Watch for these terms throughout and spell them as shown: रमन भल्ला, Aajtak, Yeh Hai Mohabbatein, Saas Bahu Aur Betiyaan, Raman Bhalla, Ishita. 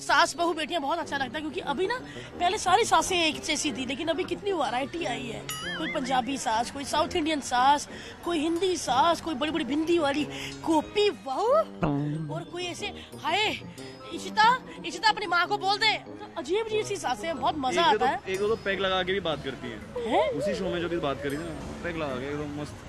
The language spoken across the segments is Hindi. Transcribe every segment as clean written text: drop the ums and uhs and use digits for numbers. सास बहू बेटियां बहुत अच्छा लगता है क्योंकि अभी ना पहले सारी सासें एक जैसी थी, लेकिन अभी कितनी वैरायटी आई है। कोई पंजाबी सास, कोई साउथ इंडियन सास, कोई हिंदी सास, कोई बड़ी बड़ी भिंडी वाली गोपी बहू, और कोई ऐसे हाय इशिता इशिता अपनी माँ को बोल दे, अजीब अजीब सी सासें हैं, बहुत मजा आता है। एक तो पैक लगा के भी बात करती है, उसी शो में जो भी बात करी ना, पैक लगा के एकदम मस्त।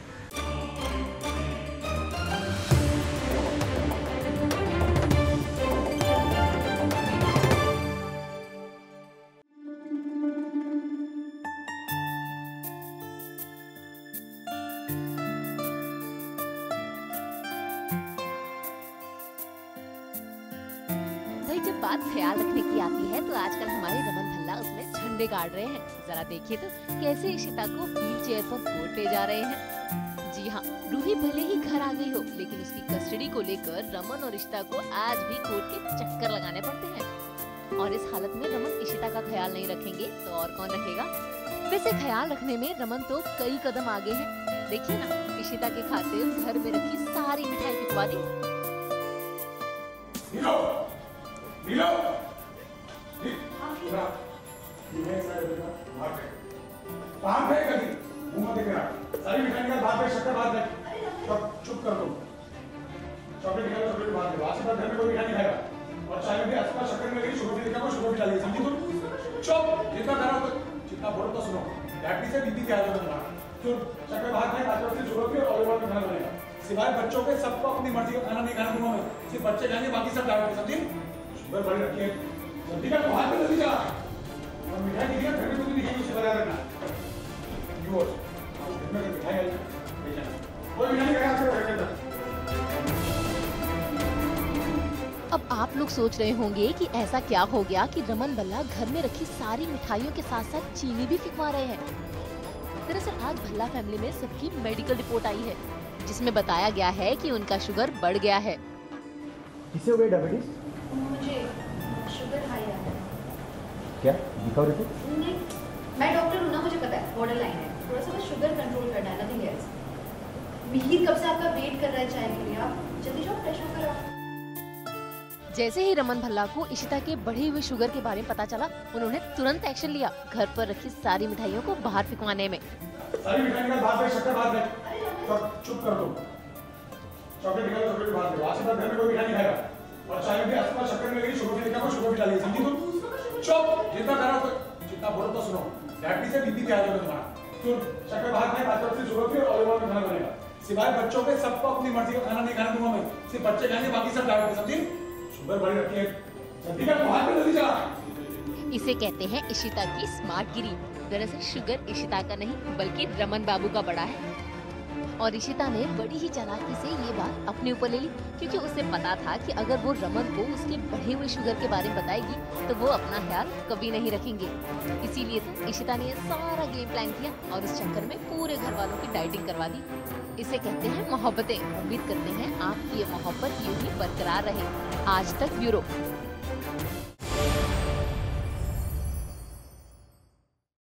जब बात ख्याल रखने की आती है तो आजकल हमारे रमन भल्ला उसमें झंडे गाड़ रहे हैं। जरा देखिए तो कैसे इशिता को व्हील चेयर पर कोर्ट ले जा रहे हैं। जी हाँ, रूही भले ही घर आ गई हो, लेकिन उसकी कस्टडी को लेकर रमन और इशिता को आज भी कोर्ट के चक्कर लगाने पड़ते हैं। और इस हालत में रमन इशिता का ख्याल नहीं रखेंगे तो और कौन रखेगा। वैसे ख्याल रखने में रमन तो कई कदम आगे है। देखिए ना, इशिता के खातिर घर में रखी सारी मिठाई बिकवा दी। सिवाय बच्चों के सबको अपनी मर्जी का खाना नहीं खाना दूंगा मैं, सिर्फ बच्चे खाएंगे, बाकी सब डायरेक्ट समझी बड़े बड़े रखी है। जल्दी का हाथ में जल्दी जा और मिठाई दिखा घर में, तो नहीं दिखेगी, उसे बना रखना यूं और घर में मिठाई आई ले जाना और मिठाई का हाथ में रखना। अब आप लोग सोच रहे होंगे कि ऐसा क्या हो गया कि रमन भल्ला घर में रखी सारी मिठाइयों के साथ साथ चीनी भी फिकवा रहे हैं। दरअसल आज भल्ला फैमिली में सबकी मेडिकल रिपोर्ट आई है, जिसमें बताया गया है कि उनका शुगर बढ़ गया है। किसे हो गई डायबिटीज? मुझे शुगर हाई है। क्या दिखा रहे थे? नहीं, मैं डॉक्टर हूँ ना, मुझे पता है बॉर्डर लाइन है, थोड़ा सा बस शुगर कंट्रोल करना है, नथिंग एल्स। मिहिर कब से आपका वेट कर रहा है चाय के लिए, आप जल्दी जाओ फ्रेश होकर आओ। जैसे ही रमन भल्ला को इशिता के बढ़े हुए शुगर के बारे में पता चला, उन्होंने तुरंत एक्शन लिया, घर पर रखी सारी मिठाइयों को बाहर फेंकवाने में। सारी मिठाइयां बाहर फेंक, शक्कर बाहर फेंक, सब चुप कर दो। चॉकलेट निकालो, चॉकलेट बाहर फेंक, आज तक घर में कोई मिठाई नहीं खाएगा। और चाय में आसपास शक्कर में लगी शुगर भी देखा, शुगर भी डाली समझी तुम। चुप, जितना कह रहा तो जितना बोलो तो सुनो। डायबिटीज से बीपी क्या होगा तुम्हारा? सुन, शक्कर बाहर फेंक, आज तक शुगर भी और ऑलिव ऑयल में खाना बनेगा, सिवाय बच्चों के सबको अपनी मर्जी का खाना नहीं खाना दूंगा मैं, सिर्फ बच्चे खाएंगे, बाकी सब डायबिटीज समझी। शुगर बड़ी रखी है, जल्दी का बाहर में जल्दी चला। इसे कहते हैं इशिता की स्मार्ट गिरी। दरअसल शुगर इशिता का नहीं बल्कि रमन बाबू का बड़ा है, और इशिता ने बड़ी ही चालाकी से ये बात अपने ऊपर ले ली, क्योंकि उसे पता था कि अगर वो रमन को उसके बढ़े हुए शुगर के बारे में बताएगी तो वो अपना ख्याल कभी नहीं रखेंगे। इसीलिए तो इशिता ने सारा गेम प्लान किया और इस चक्कर में पूरे घर वालों की डाइटिंग करवा दी। इसे कहते हैं मोहब्बतें। उम्मीद करते हैं आपकी ये मोहब्बत यूं ही बरकरार रहे। आज तक ब्यूरो।